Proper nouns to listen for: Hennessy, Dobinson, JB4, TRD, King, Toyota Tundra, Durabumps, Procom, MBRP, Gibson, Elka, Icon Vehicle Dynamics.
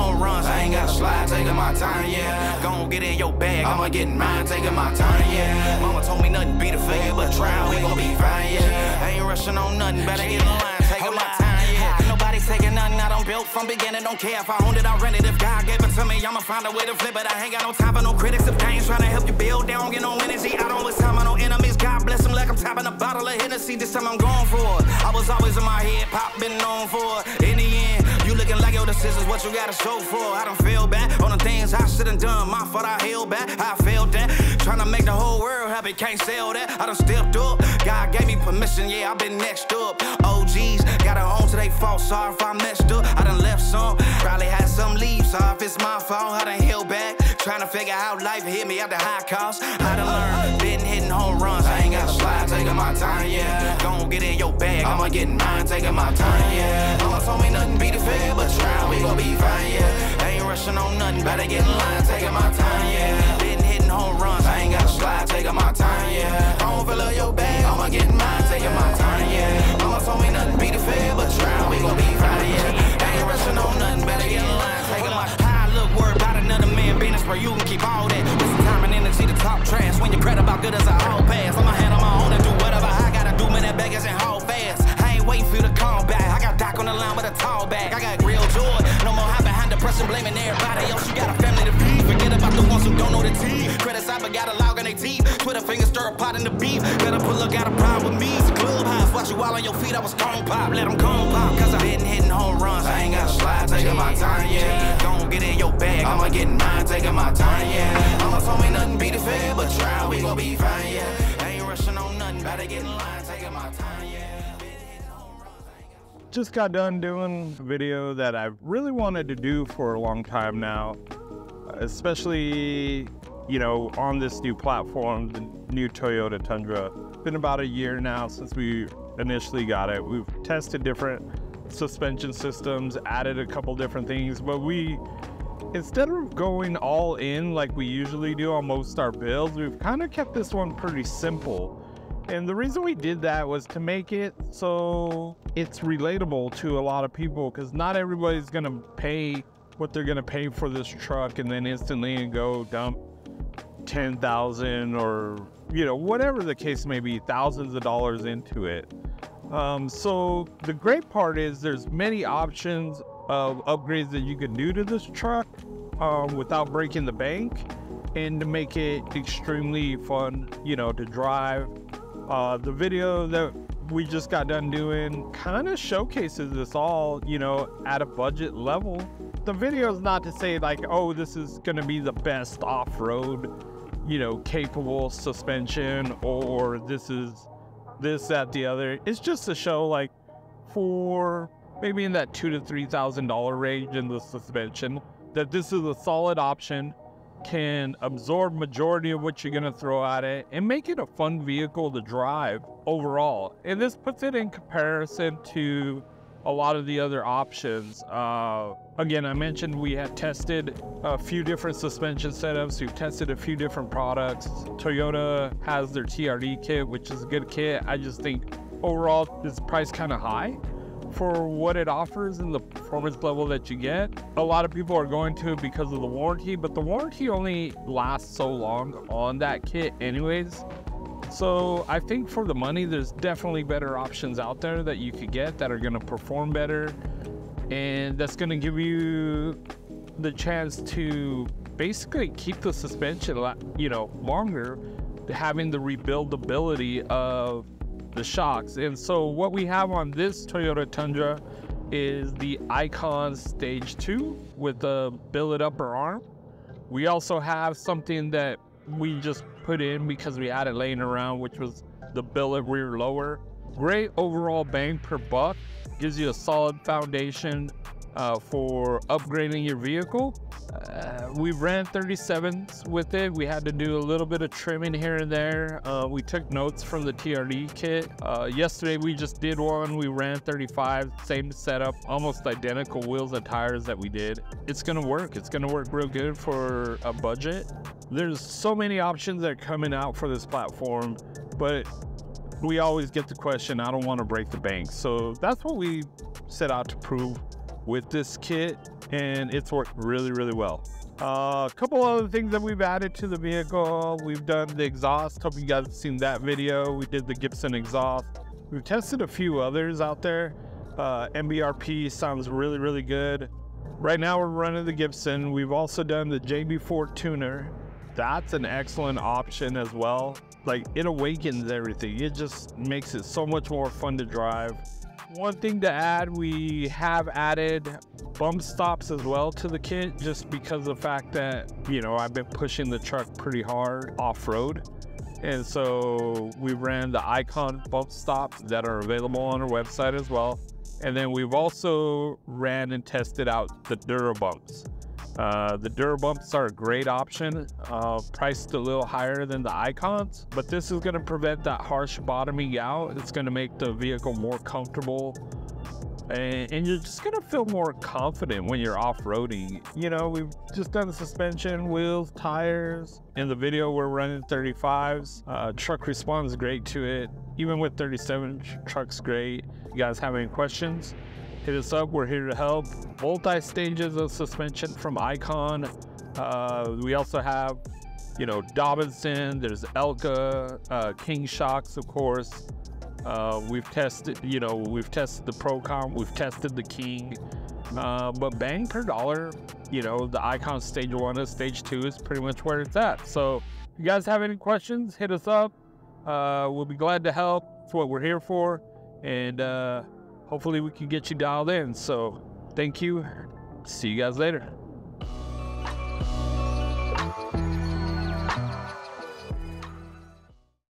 home runs, I ain't gotta slide, taking my time, yeah. Gon' get in your bag, I'ma get in mine, taking my time, yeah. Mama told me nothing be the failure, but try, we gon' be fine, yeah. I ain't rushing on nothing, better get in line, taking my time, yeah. Nobody's taking nothing, I done built from beginning, don't care if I owned it, I rent it. If God gave it to me, I'ma find a way to flip it. I ain't got no time for no critics, if they ain't trying to help you build, they don't get no energy. I don't waste time on no enemies, God bless them like I'm tapping a bottle of Hennessy, this time I'm going for it. I was always in my head, pop been known for it. In the end, you looking like your decisions, what you gotta show for. I done feel bad on the things I should've done. My fault, I held back, I failed that. Trying to make the whole world happy, can't sell that. I done stepped up, God gave me permission, yeah, I been next up. OGs, gotta own to they fault, sorry if I messed up. I done left some, probably had some leave, sorry if it's my fault, I done held back. Trying to figure out life hit me at the high cost. I done learned, been hitting home runs, I ain't gotta slide, taking my time, yeah. Gon' get in your bag, I'ma get in mine, taking my time, yeah. Mama told me nothing be the fair, but try, we gon' be fine, yeah. I ain't rushing on nothing, better get in line, taking my time, yeah. Been hitting home runs, I ain't gotta slide, taking my time, yeah. Don't fill up your bag, I'ma get in mine, taking my time, yeah. Mama told me nothing be the fair, but try, we gon' be fine, yeah. I ain't rushing on nothing, better get in line, taking my time. Look, worry about another man business, where you can keep all that. With some time and energy to talk trash. When you pray about good as I all pass, I'ma handle my own and do whatever I gotta do, man, that beggars and haul fast. I ain't waiting for you to call back. I got Doc on the line with a tall back. I got real joy, no more high behind depression, blaming everybody else. You got a family to feed. Forget about the ones who don't know the tea. Criticize, but got a log on their teeth. Twitter fingers stir a pot in the beef. Gotta pull up, got a problem with me. It's a clubhouse, watch you all on your feet. I was cone pop, let them cone pop. Cause I been hitting home runs, I ain't gotta slide, taking my time, yeah. Don't get in your bag, I'ma get in mine, taking my time, yeah. Mama told me nothing be the fair, but try, we gon' be fine, yeah. I ain't rushing on nothing, better get in line, taking my time, yeah. Just got done doing a video that I've really wanted to do for a long time now. Especially, you know, on this new platform, the new Toyota Tundra. It's been about a year now since we initially got it. We've tested different suspension systems, added a couple different things, but we, instead of going all in like we usually do on most our builds, we've kind of kept this one pretty simple. And the reason we did that was to make it so it's relatable to a lot of people, because not everybody's gonna pay what they're gonna pay for this truck and then instantly go dump $10,000 or, you know, whatever the case may be, thousands of dollars into it. So the great part is there's many options of upgrades that you can do to this truck without breaking the bank, and to make it extremely fun, you know, to drive. The video that we just got done doing kind of showcases this all, you know, at a budget level. The video is not to say like, oh, this is going to be the best off-road, you know, capable suspension, or this is this, that, the other. It's just to show like for maybe in that $2,000 to $3,000 range in the suspension, that this is a solid option, can absorb majority of what you're going to throw at it and make it a fun vehicle to drive overall. And this puts it in comparison to a lot of the other options. Again, I mentioned we had tested a few different suspension setups. We've tested a few different products. Toyota has their TRD kit, which is a good kit. I just think overall this price kind of high for what it offers and the performance level that you get. A lot of people are going to it because of the warranty, but the warranty only lasts so long on that kit anyways. So I think for the money, there's definitely better options out there that you could get that are going to perform better. And that's going to give you the chance to basically keep the suspension, you know, longer, having the rebuildability of the shocks. And so what we have on this Toyota Tundra is the Icon Stage 2 with the billet upper arm. We also have something that we just put in because we had it laying around, which was the billet rear lower. Great overall bang per buck, gives you a solid foundation for upgrading your vehicle. We ran 37s with it. We had to do a little bit of trimming here and there. We took notes from the TRD kit. Yesterday we just did one. We ran 35, same setup, almost identical wheels and tires that we did. It's gonna work. It's gonna work real good for a budget. There's so many options that are coming out for this platform, but we always get the question, I don't want to break the bank. So that's what we set out to prove with this kit, and it's worked really, really well. A couple other things that we've added to the vehicle. We've done the exhaust. Hope you guys have seen that video. We did the Gibson exhaust. We've tested a few others out there. MBRP sounds really, really good. Right now we're running the Gibson. We've also done the JB4 tuner. That's an excellent option as well. Like, it awakens everything. It just makes it so much more fun to drive. One thing to add, we have added bump stops as well to the kit, just because of the fact that, you know, I've been pushing the truck pretty hard off-road. And so we ran the Icon bump stops that are available on our website as well. And then we've also ran and tested out the Durabumps. The Durabumps are a great option, priced a little higher than the Icons, but this is going to prevent that harsh bottoming out. It's going to make the vehicle more comfortable, and you're just going to feel more confident when you're off-roading. You know, we've just done the suspension, wheels, tires. In the video, we're running 35s. Truck responds great to it. Even with 37, truck's great. You guys have any questions? Hit us up, we're here to help. Multi stages of suspension from Icon. We also have, you know, Dobinson, there's Elka, King shocks, of course. We've tested, you know, we've tested the Procom, we've tested the King. But bang per dollar, you know, the Icon Stage 1 and Stage 2 is pretty much where it's at. So if you guys have any questions, hit us up. We'll be glad to help. It's what we're here for. And hopefully we can get you dialed in. So thank you. See you guys later.